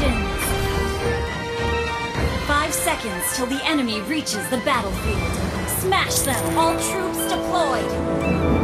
Shins. 5 seconds till the enemy reaches the battlefield. Smash them! All troops deployed!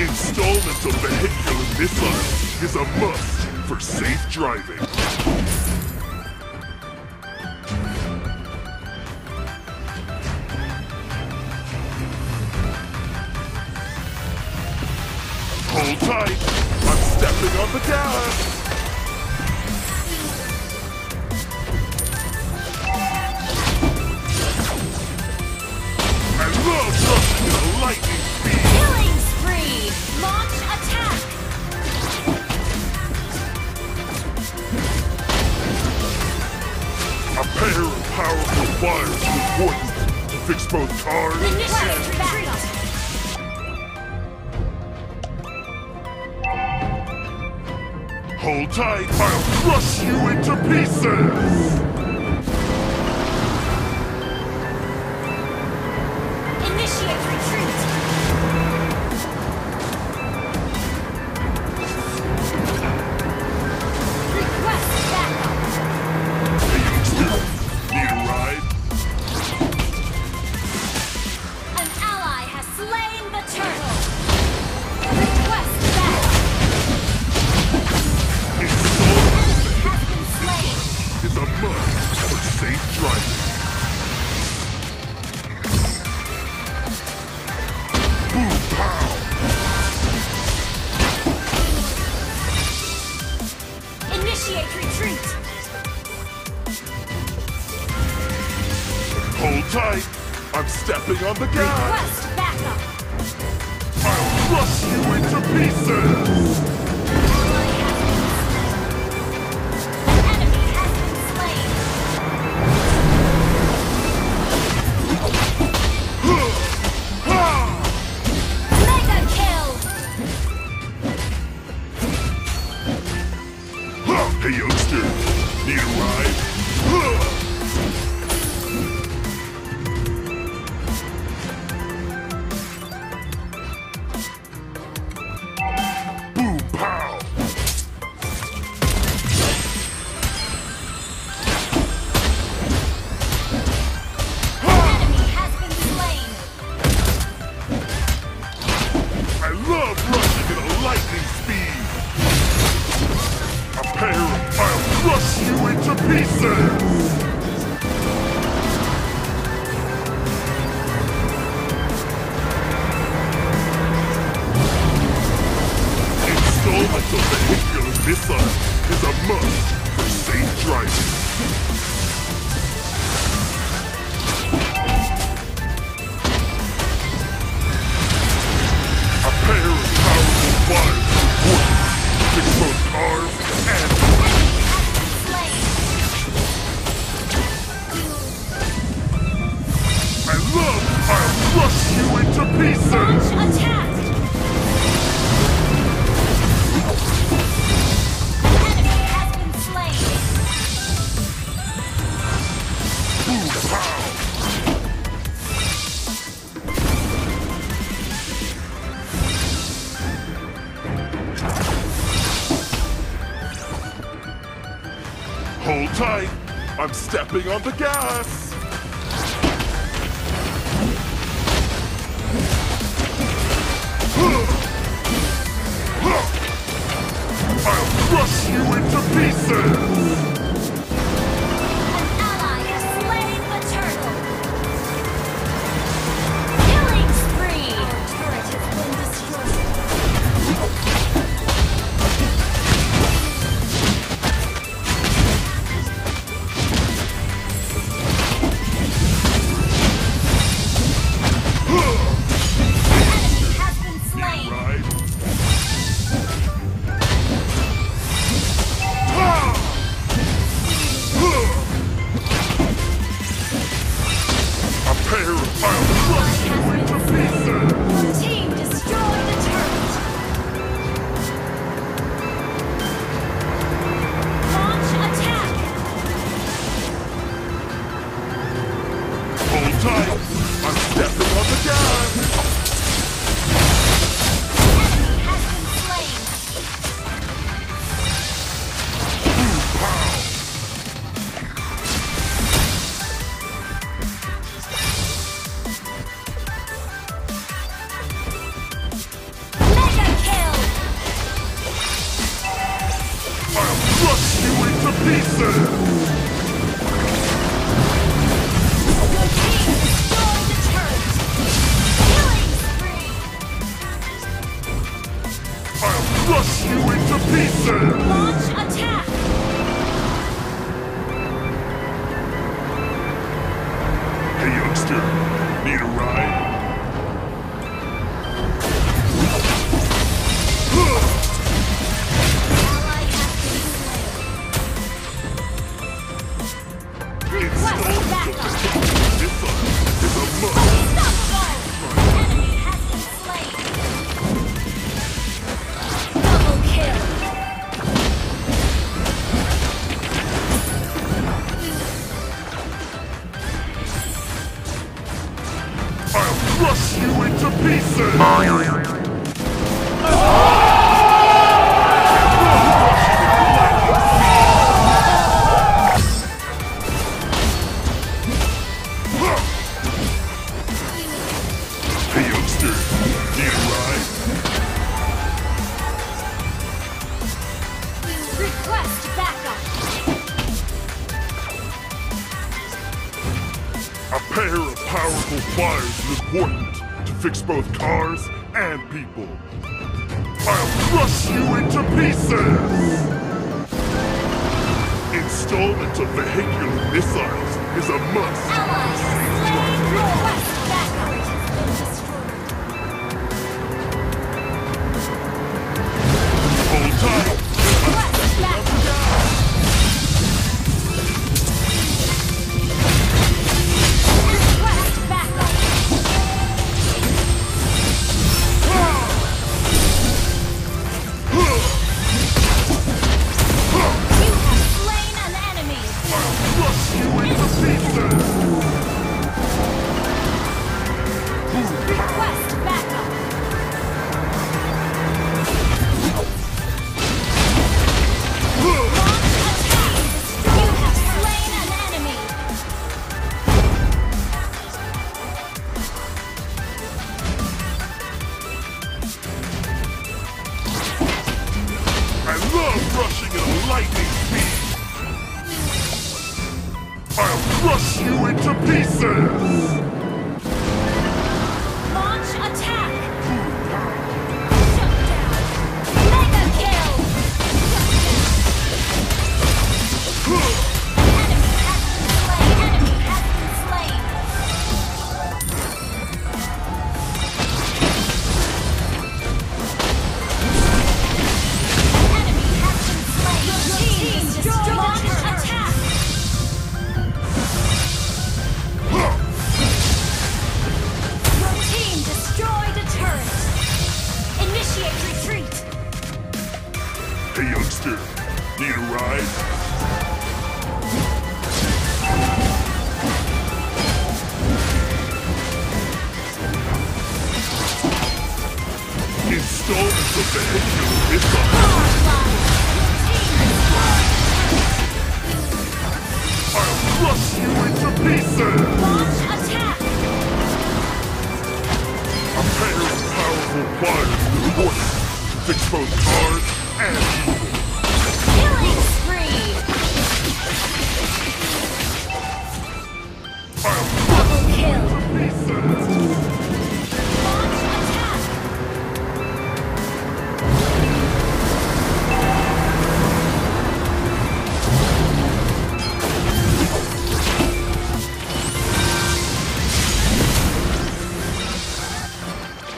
Installment of vehicular missiles is a must for safe driving. Hold tight, I'm stepping on the gas. I love rushing at a lightning speed. Killing spree! Launch attack! A pair of powerful fires is important to fix both cars and trees. Hold tight, I'll crush you into pieces! On the gas! Request backup! I'll crush you into pieces! The enemy has been slain! Mega kill! Hey youngster, need a ride? tight. I'm stepping on the gas. I'll crush you into pieces. An ally has slain the turtle. Killing spree. Our turret has been destroyed. The enemy has been slain. Fix both cars and people. I'll crush you into pieces! Installment of vehicular missiles is a must. Hold tight! It's a crush you into pieces! Launch attack! A pair of powerful fires will reward you. Fix both cars and people. Killing spree! Double kill! Launch attack!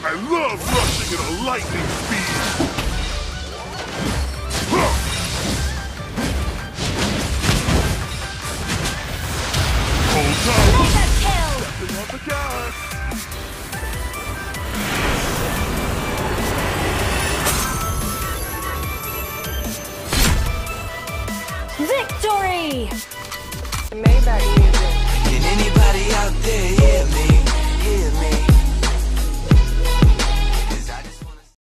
I love rushing at a lightning speed!